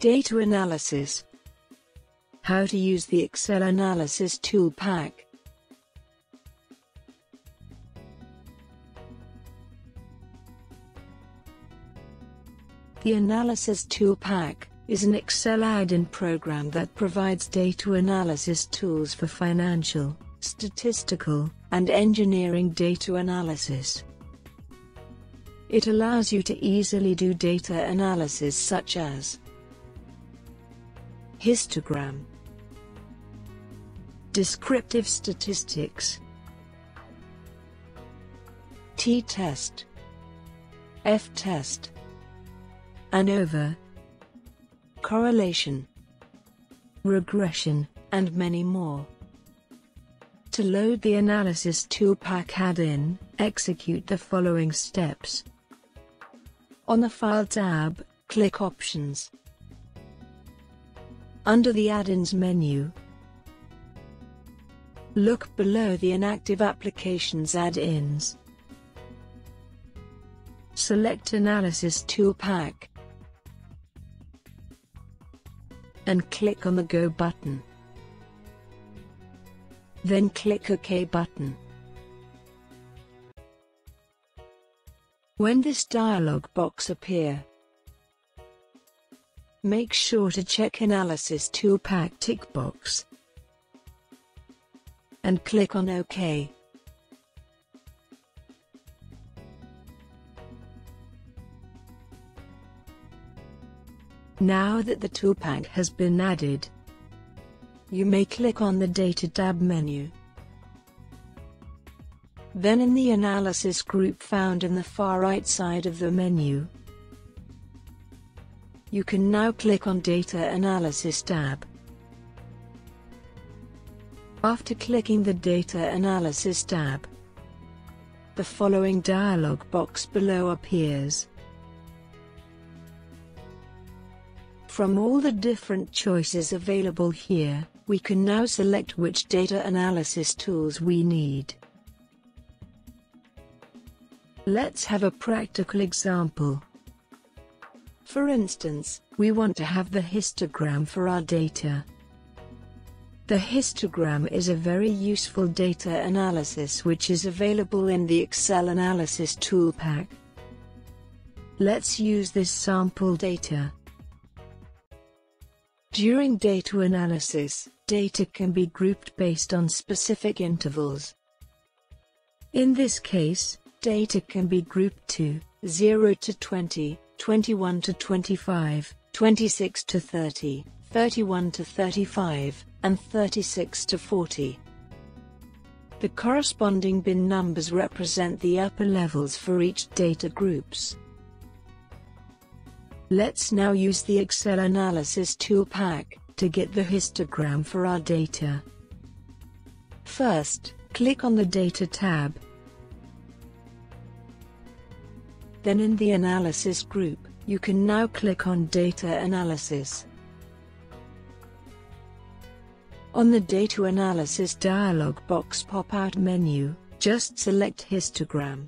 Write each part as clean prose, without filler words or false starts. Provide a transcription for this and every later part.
Data Analysis. How to use the Excel Analysis ToolPak. The Analysis ToolPak is an Excel add-in program that provides data analysis tools for financial, statistical, and engineering data analysis. It allows you to easily do data analysis such as histogram, descriptive statistics, t-test, f-test, ANOVA, correlation, regression, and many more. To load the Analysis ToolPak add-in, execute the following steps. On the File tab, click Options. Under the Add-ins menu, look below the Inactive Applications Add-ins. Select Analysis ToolPak and click on the Go button. Then click OK button. When this dialog box appears, make sure to check Analysis ToolPak tick box and click on OK. Now that the ToolPak has been added, you may click on the Data tab menu. Then in the Analysis group found in the far right side of the menu, you can now click on Data Analysis tab. After clicking the Data Analysis tab, the following dialog box below appears. From all the different choices available here, we can now select which data analysis tools we need. Let's have a practical example. For instance, we want to have the histogram for our data. The histogram is a very useful data analysis which is available in the Excel Analysis ToolPak. Let's use this sample data. During data analysis, data can be grouped based on specific intervals. In this case, data can be grouped to 0 to 20, 21 to 25, 26 to 30, 31 to 35, and 36 to 40. The corresponding bin numbers represent the upper levels for each data groups. Let's now use the Excel Analysis ToolPak to get the histogram for our data. First, click on the Data tab. Then in the Analysis group, you can now click on Data Analysis. On the Data Analysis dialog box pop-out menu, just select Histogram.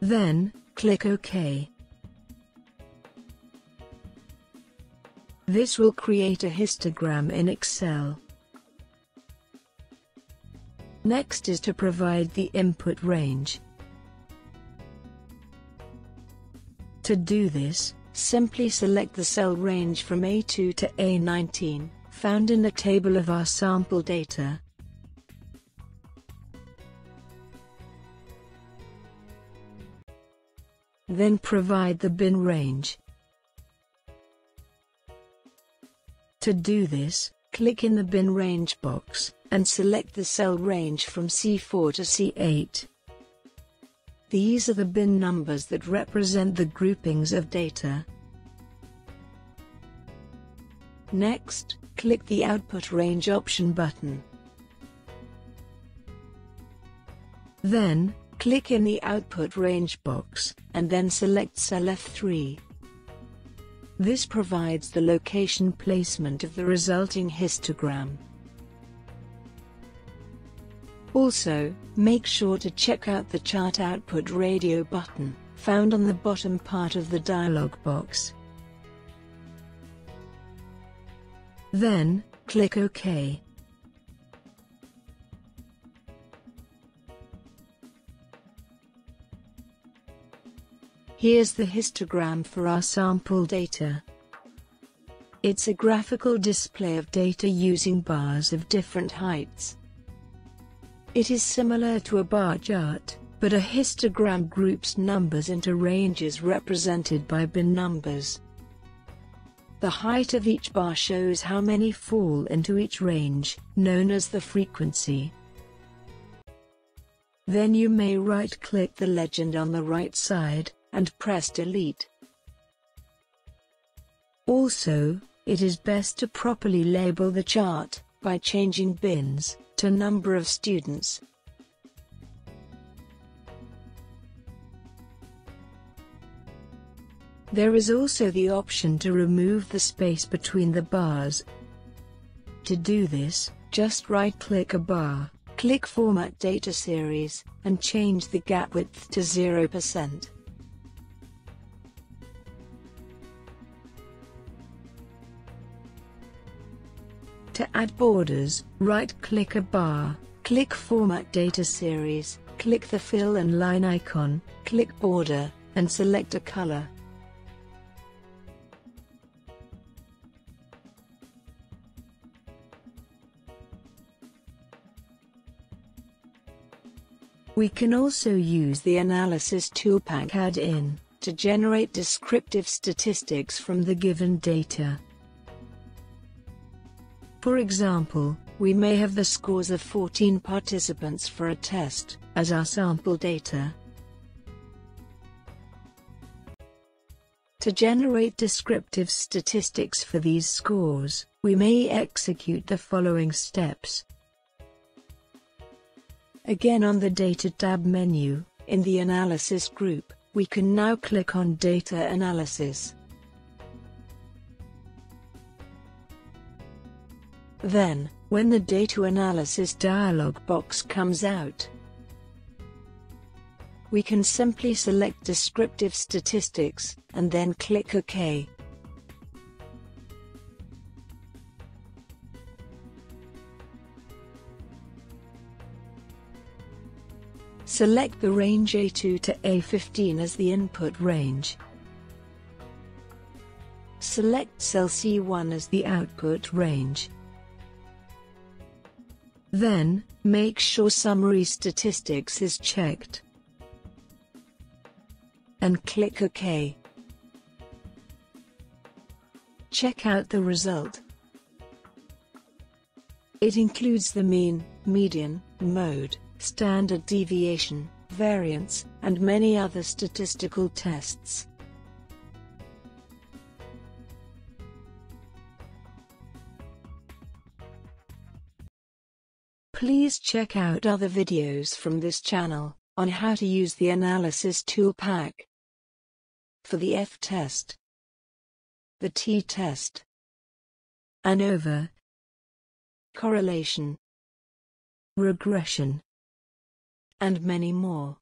Then, click OK. This will create a histogram in Excel. Next is to provide the input range. To do this, simply select the cell range from A2 to A19, found in the table of our sample data. Then provide the bin range. To do this, click in the bin range box and select the cell range from C4 to C8. These are the bin numbers that represent the groupings of data. Next, click the Output Range option button. Then, click in the Output Range box, and then select cell F3. This provides the location placement of the resulting histogram. Also, make sure to check out the Chart Output Radio button. found on the bottom part of the dialog box. Then, click OK. Here's the histogram for our sample data. It's a graphical display of data using bars of different heights. It is similar to a bar chart, but a histogram groups numbers into ranges represented by bin numbers. The height of each bar shows how many fall into each range, known as the frequency. Then you may right-click the legend on the right side, and press delete. Also, it is best to properly label the chart, by changing bins to number of students. There is also the option to remove the space between the bars. To do this, just right-click a bar, click Format Data Series, and change the gap width to 0%. To add borders, right-click a bar, click Format Data Series, click the fill and line icon, click Border, and select a color. We can also use the Analysis ToolPak add-in to generate descriptive statistics from the given data. For example, we may have the scores of 14 participants for a test as our sample data. To generate descriptive statistics for these scores, we may execute the following steps. Again, on the Data tab menu, in the Analysis group, we can now click on Data Analysis. Then, when the Data Analysis dialog box comes out, we can simply select Descriptive Statistics, and then click OK. Select the range A2 to A15 as the input range. Select cell C1 as the output range. Then, make sure Summary Statistics is checked, and click OK. Check out the result. It includes the mean, median, mode, standard deviation, variance, and many other statistical tests. Please check out other videos from this channel on how to use the Analysis ToolPak for the F test, the T test, ANOVA, correlation, regression, and many more.